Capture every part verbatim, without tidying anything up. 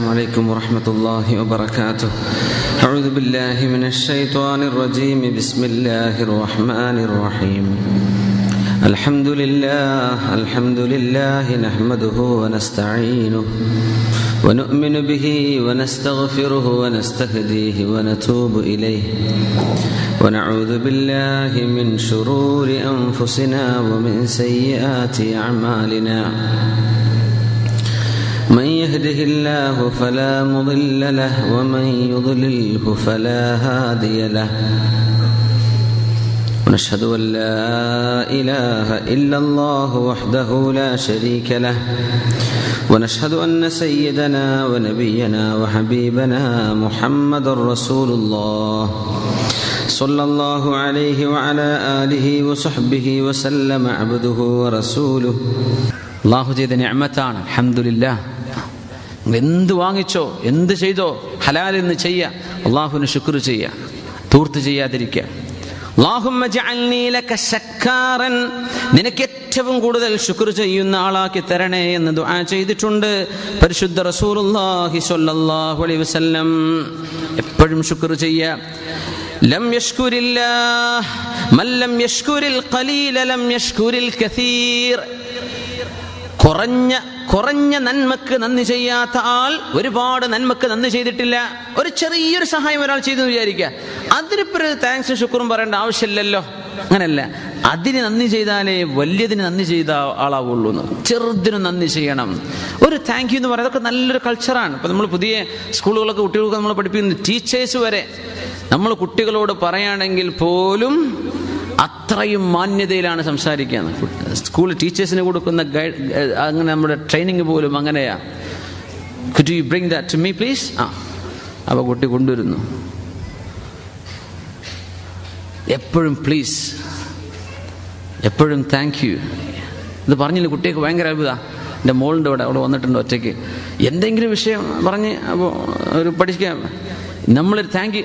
السلام عليكم ورحمة الله وبركاته. أعوذ بالله من الشيطان الرجيم. بسم الله الرحمن الرحيم. الحمد لله الحمد لله نحمده ونستعينه ونؤمن به ونستغفره ونستهديه ونتوب إليه ونعوذ بالله من شرور أنفسنا ومن سيئات أعمالنا. من يهده الله فلا مضل له ومن يضلله فلا هادي له. ونشهد أن لا إله إلا الله وحده لا شريك له. ونشهد أن سيدنا ونبينا وحبيبنا محمد رسول الله صلى الله عليه وعلى آله وصحبه وسلم عبده ورسوله. الله جيد نعمتان الحمد لله. എന്ത് വാങ്ങിച്ചോ എന്ത് ചെയ്തോ ഹലാൽ എന്ന് ചെയ്യുക, അല്ലാഹുവിന് ശുക്ർ ചെയ്യുക, തൂർത്ത് ചെയ്യാതിരിക്കുക. അല്ലാഹുമ്മ ജഅൽനീ ലക ശക്കാരൻ, നിനക്ക് ഏറ്റവും കൂടുതൽ ശുക്ർ ചെയ്യുന്ന ആളാക്കി തരണേ എന്ന് ദുആ ചെയ്തിട്ടുണ്ട് പരിശുദ്ധ റസൂലുള്ളാഹി സ്വല്ലല്ലാഹു അലൈഹി വസല്ലം. എപ്പോഴും ശുക്ർ ചെയ്യുക. لم يشكر الله من لم يشكر القليل لم يشكر الكثير. കുറഞ്ഞ കുറഞ്ഞ നന്മക്ക് നന്ദി ചെയ്യാത്ത ആൾ ഒരുപാട് നന്മക്ക് നന്ദി ചെയ്തിട്ടില്ല. ഒരു ചെറിയൊരു സഹായം ഒരാൾ ചെയ്തെന്ന് വിചാരിക്കുക, അതിനിപ്പോൾ താങ്ക്സും ശുക്റും പറയേണ്ട ആവശ്യമില്ലല്ലോ. അങ്ങനല്ല, അതിന് നന്ദി ചെയ്താലേ വലിയതിന് നന്ദി ചെയ്ത ആളാവുള്ളൂ. ചെറുതിന് നന്ദി ചെയ്യണം. ഒരു താങ്ക് യു എന്ന് പറയുന്നത് അതൊക്കെ നല്ലൊരു കൾച്ചറാണ്. ഇപ്പം നമ്മൾ പുതിയ സ്കൂളുകളൊക്കെ കുട്ടികൾക്ക് നമ്മൾ പഠിപ്പിക്കുന്നു. ടീച്ചേഴ്സ് വരെ നമ്മൾ കുട്ടികളോട് പറയുകയാണെങ്കിൽ പോലും അത്രയും മാന്യതയിലാണ് സംസാരിക്കുക. സ്കൂൾ ടീച്ചേഴ്സിന് കൊടുക്കുന്ന ഗൈഡ്, അങ്ങനെ നമ്മുടെ ട്രെയിനിങ് പോലും അങ്ങനെയാണ്. Could you bring that to me please? ആ, അപ്പോൾ കുട്ടി കൊണ്ടുവരുന്നു. എപ്പോഴും പ്ലീസ്, എപ്പോഴും താങ്ക് യു ഇത് പറഞ്ഞില്ല. കുട്ടിയൊക്കെ ഭയങ്കര അത്ഭുതമാണ്. എൻ്റെ മോളിൻ്റെ അവിടെ അവിടെ വന്നിട്ടുണ്ട് ഒറ്റയ്ക്ക്. എന്തെങ്കിലും വിഷയം പറഞ്ഞ് അപ്പോൾ ഒരു പഠിക്കുക, നമ്മളൊരു താങ്ക് യു,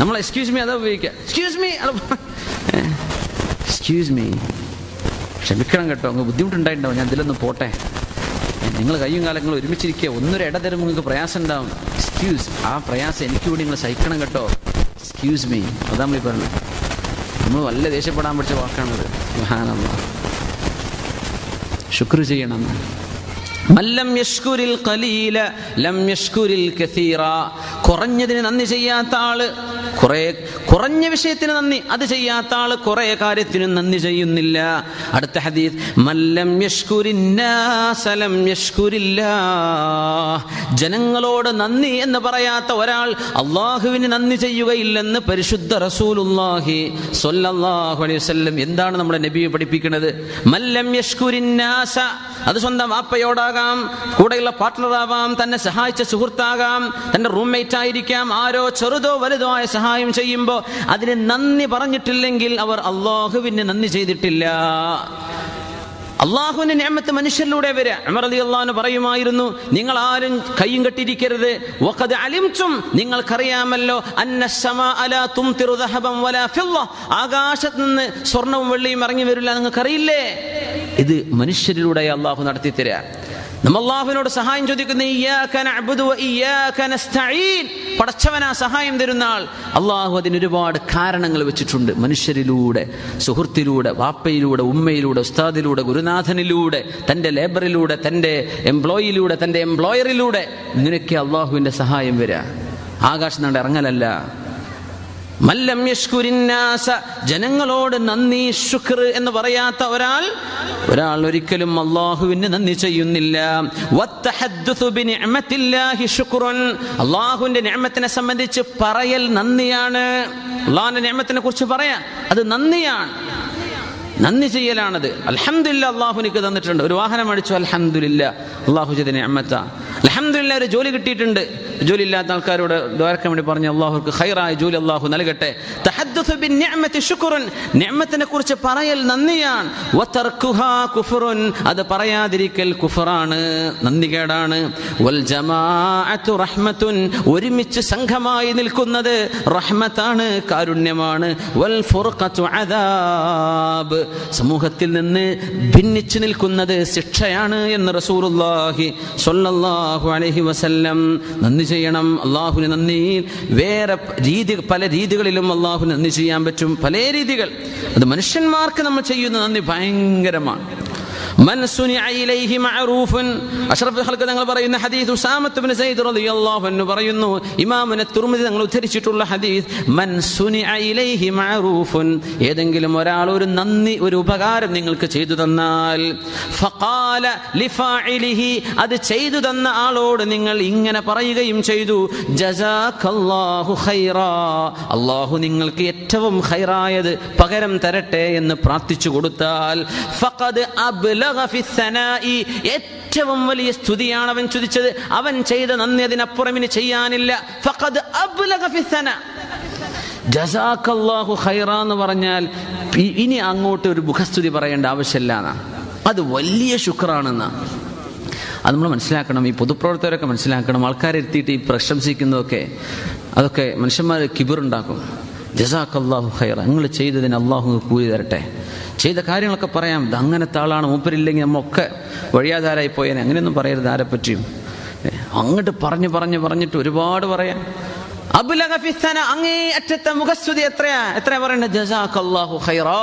നമ്മൾ എക്സ്ക്യൂസ് മീ അതാ ഉപയോഗിക്കുക. എക്സ്ക്യൂസ് മീ, എക്സ്ക്യൂസ് മീ, ക്ഷമിക്കണം കേട്ടോ, അങ്ങ് ബുദ്ധിമുട്ടുണ്ടായിട്ടുണ്ടാവും, ഞാൻ ഇതിലൊന്നും പോട്ടെ, നിങ്ങൾ കയ്യും കാലങ്ങൾ ഒരുമിച്ചിരിക്കുക, ഒന്നൊരു ഇട തരുമ്പോൾ നിങ്ങൾക്ക് പ്രയാസം ഉണ്ടാവും. എക്സ്ക്യൂസ്, ആ പ്രയാസം എനിക്ക് വേണ്ടി നിങ്ങൾ സഹിക്കണം കേട്ടോ. എക്സ്ക്യൂസ് മീ, അതാ നമ്മൾ ഈ പറഞ്ഞത്. നമ്മൾ വല്ല ദേഷ്യപ്പെടാൻ പഠിച്ച വാക്കാണത്. സുബ്ഹാനല്ലാഹ്. ശുക്ർ ചെയ്യണം. മല്ലം യഷ്കുരിൽ ഖലീല ലം യഷ്കുരിൽ കസീറ, കുറഞ്ഞതിന് നന്ദി ചെയ്യാത്ത ആള്, കുറേ കുറഞ്ഞ വിഷയത്തിന് നന്ദി അത് ചെയ്യാത്ത ആള് കുറേ കാര്യത്തിനും നന്ദി ചെയ്യുന്നില്ല. അടുത്ത ഹദീസ്, മല്ലം യഷ്കുരിന്നാസ ലം യഷ്കുരില്ലാഹ്, ജനങ്ങളോട് നന്ദി എന്ന് പറയാത്ത ഒരാൾ അല്ലാഹുവിന് നന്ദി ചെയ്യുകയില്ലെന്ന് പരിശുദ്ധ റസൂലുള്ളാഹി സ്വല്ലല്ലാഹു അലൈഹി വസല്ലം. എന്താണ് നമ്മുടെ നബി പഠിപ്പിക്കുന്നത്? മല്ലം യഷ്കുരിന്നാസ, അത് സ്വന്തം വാപ്പയോടാകാം, കൂടെയുള്ള പാർട്ട്ണറാവാം, തന്നെ സഹായിച്ച സുഹൃത്താകാം, തന്റെ റൂംമേറ്റ് ആയിരിക്കാം. ആരോ ചെറുതോ വലുതോ ആയ സഹായം ചെയ്യുമ്പോൾ അതിന് നന്ദി പറഞ്ഞിട്ടില്ലെങ്കിൽ അവർ അല്ലാഹുവിന് നന്ദി ചെയ്തിട്ടില്ല. അള്ളാഹുവിന്റെ നിഅമത്ത് മനുഷ്യരിലൂടെ വരിക. ഉമർ റളിയല്ലാഹു അൻഹു പറയുമായിരുന്നു, നിങ്ങൾ ആരും കയ്യും കെട്ടിയിരിക്കരുത്. വഖദ് അലിംതും, നിങ്ങൾക്കറിയാമല്ലോ, അന്ന ശമാഅ ലാ തുംതിറു ദഹബൻ വലാ ഫിദ്ദ, ആകാശത്ത് നിന്ന് സ്വർണവും വെള്ളിയും ഇറങ്ങി വരില്ല, നിങ്ങൾക്കറിയില്ലേ. ഇത് മനുഷ്യരിലൂടെ അള്ളാഹു നടത്തി തരിക. നമ്മൾ അള്ളാഹുവിനോട് സഹായം ചോദിക്കുന്ന ഇയ്യാക നഅബ്ദു വ ഇയ്യാക നസ്തഈൻ, പടച്ചവനാ സഹായം തരുന്ന ആൾ. അള്ളാഹു അതിന് ഒരുപാട് കാരണങ്ങൾ വെച്ചിട്ടുണ്ട്. മനുഷ്യരിലൂടെ, സുഹൃത്തിലൂടെ, വാപ്പയിലൂടെ, ഉമ്മയിലൂടെ, ഉസ്താദിലൂടെ, ഗുരുനാഥനിലൂടെ, തൻ്റെ ലേബറിലൂടെ, തൻ്റെ എംപ്ലോയിയിലൂടെ, തൻ്റെ എംപ്ലോയറിലൂടെ, ഇങ്ങനെയൊക്കെ അള്ളാഹുവിൻ്റെ സഹായം വരിക. ആകാശം നാട് ഇറങ്ങലല്ല. മല്ലം യഷ്കുരിന്നാസ, ജനങ്ങളോട് നന്ദി ശുക്ർ എന്ന് പറയാത്ത ഒരാൾ ഒരാൾ ഒരിക്കലും അള്ളാഹുവിന് നന്ദി ചെയ്യുന്നില്ല. വത്തഹദ്ദുസു ബിനിഅമത്തില്ലാഹി ശുക്റുൻ, അള്ളാഹുവിന്റെ നിഅമത്തിനെ സംബന്ധിച്ച് പറയൽ നന്ദിയാണ്. അള്ളാഹുവിന്റെ നിഅമത്തിനെ കുറിച്ച് പറയാ, അത് നന്ദിയാണ്, നന്ദി ചെയ്യലാണത്. അൽഹംദുലില്ലാ, അള്ളാഹു എനിക്ക് തന്നിട്ടുണ്ട്. ഒരു വാഹനം അടിച്ചു, അൽഹംദുലില്ലാ, അള്ളാഹു ചെയ്ത നിഅമത്താണ്. الحمدلله ഒരു ജോലി കിട്ടിയിട്ടുണ്ട് ജോലി ഇല്ലാത്ത ആൾക്കാരോട് ദുആർക്കാൻ വേണ്ടി പറഞ്ഞു അല്ലാഹുക്ക് ഖൈറായ ജോലി അല്ലാഹു നൽകട്ടെ തഹദ്ദുസു ബിൻ നിഅമതി ശുക്റുൻ നിഅമത്തിനെക്കുറിച്ച് പറയൽ നന്ദിയാണ് വതർക്കുഹാ കുഫ്റുൻ അത് പറയാതിരിക്കൽ കുഫറാണ് നന്ദികേടാണ് വൽ ജമാഅത്തു റഹ്മത്തുൻ ഒരുമിച്ച് സംഘമായി നിൽക്കുന്നത് റഹ്മത്താണ് കാരുണ്യമാണ് വൽ ഫുർഖത്തു അദാബ് സമൂഹത്തിൽ നിന്ന് ഭിന്നിച്ചു നിൽക്കുന്നത് ശിക്ഷയാണ് എന്ന് റസൂലുള്ളാഹി സ്വല്ലല്ലാഹു عليه وسلم നന്ദി ചെയ്യണം അല്ലാഹുവിനെ നന്ദി വേറെ രീതി പല രീതികളിലും അല്ലാഹുവിനെ നന്ദി ചെയ്യാൻ പറ്റും പല രീതികൾ അത് മനുഷ്യന്മാർക്ക് നമ്മൾ ചെയ്യുന്ന നന്ദി ഭയങ്കരമാണ് من صنع إليه معروف أشرف الخلق دعنا برأينا حديث أسامة بن زيد رضي الله عنه برأينا إمامنا الترمذي دعنا ترشيط الله حديث من صنع إليه معروف يدعنا المرأة لور نني وربعار دعنا كشيد دنال فقال لفاعله هذا شيد دنال لور دعنا إننا برأينا يمشيدو جزاك الله خيرا الله دعنا كيتهم خيرا يد بعيرم ترتة ين براتيش غودتال فقد أبل في الثناء ഏറ്റവും വലിയ സ്തുതിയാണ് അവൻ ചൊരിച്ചത് അവൻ ചെയ്ത നന്ദി അതിനപ്പുറം ഇനി ചെയ്യാനില്ല فقد أبلغ في الثناء جزاك الله خيرا എന്ന് പറഞ്ഞാൽ ഇനി അങ്ങോട്ട് ഒരു മുഖസ്തുതി പറയേണ്ട ആവശ്യമില്ല അത് വലിയ ശുക്റാണെന്നാ അത് നമ്മൾ മനസ്സിലാക്കണം ഈ പൊതുപ്രവർത്തകരൊക്കെ മനസ്സിലാക്കണം ആൾക്കാരെ എത്തിയിട്ട് ഈ പ്രശംസിക്കുന്നതൊക്കെ അതൊക്കെ മനുഷ്യന്മാരെ കിബർ ഉണ്ടാക്കും جزاك الله خيرا നിങ്ങൾ ചെയ്തതിന് അല്ലാഹു കൂലി തരട്ടെ ചെയ്ത കാര്യങ്ങളൊക്കെ പറയാം ഇത് അങ്ങനത്തെ ആളാണ് മൂപ്പരില്ലെങ്കിൽ നമ്മൊക്കെ വഴിയാധാരായി പോയേനെ അങ്ങനെയൊന്നും പറയരുത് ആരെ പറ്റിയും അങ്ങോട്ട് പറഞ്ഞു പറഞ്ഞു പറഞ്ഞിട്ട് ഒരുപാട് പറയാം അബ്ലഗ ഫി സന അങ്ങേ അറ്റത്തെ മുഖസ്തുതി എത്രയാ എത്രയാ പറയണ്ടത് ജസാക അല്ലാഹു ഖൈറാ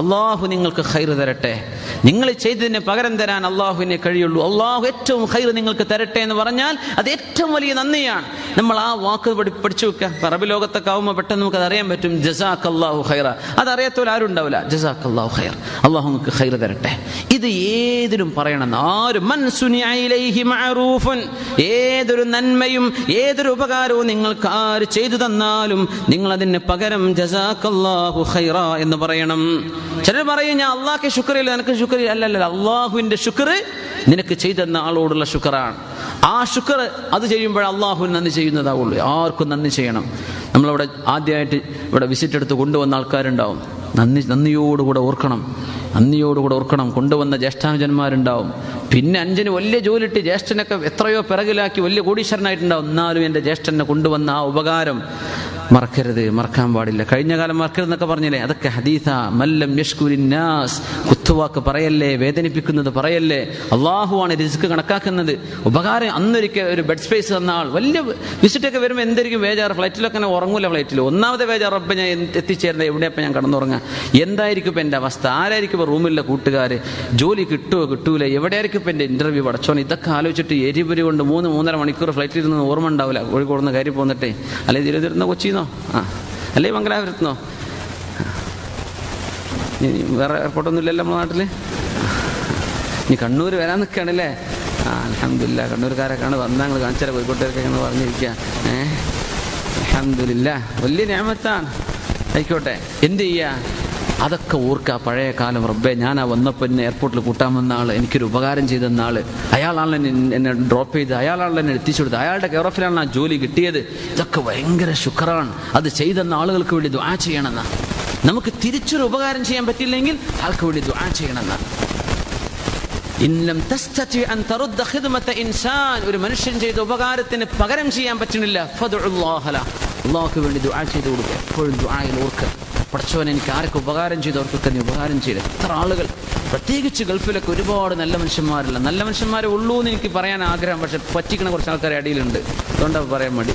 അല്ലാഹു നിങ്ങൾക്ക് ഖൈർ തരട്ടെ നിങ്ങൾ ചെയ്തതിന് പകരം തരാൻ അല്ലാഹുവിനെ കഴിയുള്ളൂ അല്ലാഹു ഏറ്റവും ഖൈർ നിങ്ങൾക്ക് തരട്ടെ എന്ന് പറഞ്ഞാൽ അത് ഏറ്റവും വലിയ നന്ദിയാണ് നമ്മൾ ആ വാക്ക് പഠിച്ചു വെക്കുക അറബ് ലോകത്തൊക്കെ ആവുമ്പോൾ പെട്ടെന്ന് നമുക്ക് അത് അറിയാൻ പറ്റും ജസാക അല്ലാഹു ഖൈറാ അതറിയാത്തവർ ആരും ഉണ്ടാവില്ല ജസാക അല്ലാഹു ഖൈർ അല്ലാഹു നിങ്ങൾക്ക് ഖൈർ തരട്ടെ ഇത് ഏതിനും പറയണം ആരും മൻ സുനിഅ ഇലൈഹി മഅറൂഫൻ ഏതൊരു നന്മയും ഏതൊരു ഉപകാരവും നിങ്ങൾക്ക് ആര് ചെയ്തു തന്നാലും നിങ്ങൾ അതിന് പകരം ജസാക്കല്ലാഹു ഖൈറ എന്ന് പറയണം ചിലർ പറയും ഞാൻ അള്ളാഹ്ക്ക് ശുക്രില്ല നിനക്ക് ശുക്രില്ല അല്ലല്ല അള്ളാഹുവിന്റെ ശുക്ർ നിനക്ക് ചെയ്തെന്ന ആളോടുള്ള ശുക്റാണ് ആ ശുക്ർ അത് ചെയ്യുമ്പോൾ അള്ളാഹുവിന് നന്ദി ചെയ്യുന്നതാവുള്ളൂ ആർക്കും നന്ദി ചെയ്യണം നമ്മളവിടെ ആദ്യമായിട്ട് ഇവിടെ വിസിറ്റ് എടുത്ത് കൊണ്ടുവന്ന ആൾക്കാരുണ്ടാവും നന്ദി നന്ദിയോടുകൂടെ ഓർക്കണം നന്ദിയോടുകൂടെ ഓർക്കണം കൊണ്ടുവന്ന ജ്യേഷ്ഠാനുജന്മാരുണ്ടാവും പിന്നെ അഞ്ചിന് വലിയ ജോലിയിട്ട് ജ്യേഷ്ഠനൊക്കെ എത്രയോ പിറകിലാക്കി വലിയ കോടീശ്വരനായിട്ടുണ്ടാവും എന്നാലും എൻ്റെ ജ്യേഷ്ഠനെ കൊണ്ടുവന്ന ആ ഉപകാരം മറക്കരുത് മറക്കാൻ പാടില്ല കഴിഞ്ഞ കാലം മറക്കരുതെന്നൊക്കെ പറഞ്ഞില്ലേ അതൊക്കെ ഹദീസ മല്ലം യഷ്കുരിന്നാസ് കുത്തുവാക്ക് പറയല്ലേ വേദനിപ്പിക്കുന്നത് പറയല്ലേ അള്ളാഹുവാണ് റിസ്ക് കണക്കാക്കുന്നത് ഉപകാരം അന്നൊരിക്കൽ ഒരു ബെഡ് സ്പേസ് തന്ന ആൾ വലിയ വിസിറ്റൊക്കെ വരുമ്പോൾ എന്തായിരിക്കും വേജാറ് ഫ്ലൈറ്റിലൊക്കെ അങ്ങനെ ഉറങ്ങൂല ഫ്ലൈറ്റിൽ ഒന്നാമത്തെ വേജാറ് അപ്പം ഞാൻ എത്തിച്ചേരുന്നത് എവിടെയപ്പം ഞാൻ കടന്നുറങ്ങാം എന്തായിരിക്കും ഇപ്പം എൻ്റെ അവസ്ഥ ആരായിരിക്കും ഇപ്പോൾ റൂമിലുള്ള കൂട്ടുകാർ ജോലി കിട്ടുമോ കിട്ടൂല എവിടെയായിരിക്കും ഇപ്പം എൻ്റെ ഇൻ്റർവ്യൂ അടച്ചോണം ഇതൊക്കെ ആലോചിച്ചിട്ട് എരിപൊരി കൊണ്ട് മൂന്ന് മൂന്നര മണിക്കൂർ ഫ്ലൈറ്റിൽ ഇരുന്ന് ഓർമ്മ ഉണ്ടാവില്ല കോഴിക്കോട് നിന്ന് കയറി പോന്നിട്ടേ അല്ലെങ്കിൽ തിരുവനന്തപുരത്ത് കൊച്ചി ോ ആ അല്ലേ മംഗലാപുരത്തുനിന്നോ വേറെ എയർപോർട്ടൊന്നും ഇല്ലല്ലോ നമ്മുടെ നാട്ടിൽ ഇനി കണ്ണൂർ വരാൻ നിൽക്കുകയാണല്ലേ ആ അൽഹംദുലില്ലാ കണ്ണൂർക്കാരൊക്കെയാണ് വന്നാങ്ങൾ കാണിച്ചാൽ കോഴിക്കോട്ടേക്ക് എന്ന് പറഞ്ഞിരിക്കുക ഏ അൽഹംദുലില്ലാ വലിയ നിഅമത്താണ് ആയിക്കോട്ടെ എന്ത് ചെയ്യുക അതൊക്കെ ഓർക്കുക പഴയ കാലം റബ്ബേ ഞാൻ ആ വന്നപ്പോൾ എന്നെ എയർപോർട്ടിൽ കൂട്ടാൻ വന്ന ആൾ എനിക്കൊരു ഉപകാരം ചെയ്തെന്ന ആൾ അയാളാണ് എന്നെ ഡ്രോപ്പ് ചെയ്ത് അയാളാണ് എന്നെ എത്തിച്ചു കൊടുത്തത് അയാളുടെ കെയർ ഓഫിലാണ് ആ ജോലി കിട്ടിയത് ഇതൊക്കെ ഭയങ്കര ശുക്റാണ് അത് ചെയ്തെന്ന ആളുകൾക്ക് വേണ്ടി ദുആ ചെയ്യണമെന്നാണ് നമുക്ക് തിരിച്ചൊരു ഉപകാരം ചെയ്യാൻ പറ്റില്ലെങ്കിൽ ആൾക്ക് വേണ്ടി ദുആ ചെയ്യണമെന്നാണ് ഒരു മനുഷ്യൻ ചെയ്ത ഉപകാരത്തിന് പകരം ചെയ്യാൻ പറ്റുന്നില്ല അല്ലാഹുവിന് വേണ്ടി ദുആ ചെയ്ത് കൊടുക്കുക എപ്പോഴും ദുആയിൽ ഓർക്കുക പഠിച്ചവൻ എനിക്ക് ആരൊക്കെ ഉപകാരം ചെയ്തു അവർക്കൊക്കെ നീ ഉപകാരം ചെയ്തു എത്ര ആളുകൾ പ്രത്യേകിച്ച് ഗൾഫിലൊക്കെ ഒരുപാട് നല്ല മനുഷ്യന്മാരല്ല നല്ല മനുഷ്യന്മാരെ ഉള്ളൂ എന്ന് എനിക്ക് പറയാൻ ആഗ്രഹം പക്ഷെ പറ്റിക്കണ കുറച്ച് ആൾക്കാരെ അടിയിലുണ്ട് അതുകൊണ്ടാണ് പറയാൻ മടി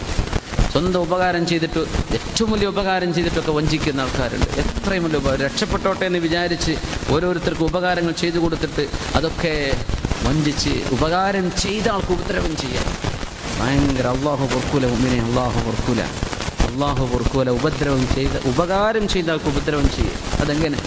സ്വന്തം ഉപകാരം ചെയ്തിട്ട് ഏറ്റവും വലിയ ഉപകാരം ചെയ്തിട്ടൊക്കെ വഞ്ചിക്കുന്ന ആൾക്കാരുണ്ട് എത്രയും വലിയ ഉപകാരം രക്ഷപ്പെട്ടോട്ടെ എന്ന് വിചാരിച്ച് ഓരോരുത്തർക്കും ഉപകാരങ്ങൾ ചെയ്തു കൊടുത്തിട്ട് അതൊക്കെ വഞ്ചിച്ച് ഉപകാരം ചെയ്ത ആൾക്ക് ഉപദ്രവം ചെയ്യാം ഭയങ്കര അല്ലാഹു പൊറുക്കൂല മുഅ്മിനെ അല്ലാഹു പൊറുക്കൂല അള്ളാഹു പൊറുക്കൂല ഉപദ്രവം ചെയ്ത ഉപകാരം ചെയ്ത ആൾക്ക് ഉപദ്രവം ചെയ്യും അതെങ്ങനെ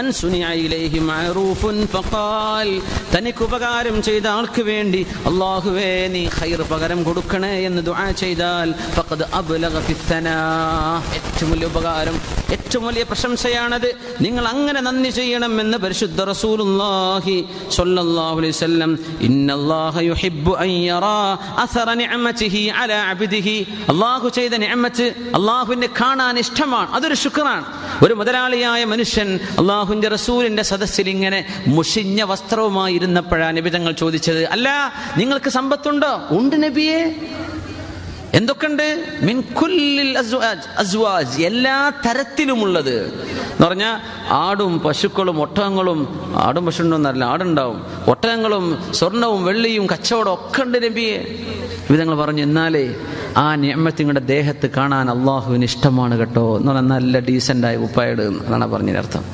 من صنع إليه معروف فقال തനിക്ക് ഉപകാരം ചെയ്ത ആൾക്ക് വേണ്ടി അല്ലാഹുവേ നീ ഖൈർ പകരം കൊടുക്കണേ എന്ന് ദുആ ചെയ്താൽ ഫഖദ് അബ്ലഗ ഫിസ്സനാ ഏറ്റവും വലിയ ഉപകാരം ഏറ്റവും വലിയ പ്രശംസയാണത് നിങ്ങൾ അങ്ങനെ നന്ദി ചെയ്യണം എന്ന് പരിശുദ്ധ റസൂലുള്ളാഹി സ്വല്ലല്ലാഹു അലൈഹി വസല്ലം ഇന്നല്ലാഹ യുഹിബ്ബു അൻ യറാ അസറ നിഅമതിഹി അലാ അബ്ദിഹി അല്ലാഹു ചെയ്ത നിഅമത്ത് അല്ലാഹുവിനെ കാണാൻ ഇഷ്ടമാണ് അതൊരു ശുക്റാണ് ഒരു മുതലാളിയായ മനുഷ്യൻ അല്ലാഹുവിന്റെ റസൂലിന്റെ സദസ്സിൽ ഇങ്ങനെ മുഷിഞ്ഞ വസ്ത്രവുമായി ഇരുന്നപ്പോഴാണ് നബി തങ്ങൾ ചോദിച്ചത് അല്ല നിങ്ങൾക്ക് സമ്പത്തുണ്ടോ ഉണ്ട് നബിയേ എന്തൊക്കെയുണ്ട് മിൻ കുല്ലിൽ അസ്വാജ് അസ്വാജ് എല്ലാ തരത്തിലുമുള്ളത് എന്ന് പറഞ്ഞാൽ ആടും പശുക്കളും ഒട്ടകങ്ങളും ആടും പശു ഉണ്ടോന്നറിയില്ല ആടുണ്ടാവും ഒട്ടകങ്ങളും സ്വർണവും വെള്ളിയും കച്ചവടം ഒക്കെ ഉണ്ട് നബിയെ വിധങ്ങൾ പറഞ്ഞു എന്നാലേ ആ നിഅമത്ത് നിങ്ങളുടെ ദേഹത്ത് കാണാൻ അള്ളാഹുവിന് ഇഷ്ടമാണ് കേട്ടോ എന്ന് പറഞ്ഞാൽ നല്ല ഡീസൻ്റായി ഉപ്പായിടും എന്നാണ് പറഞ്ഞതിനർത്ഥം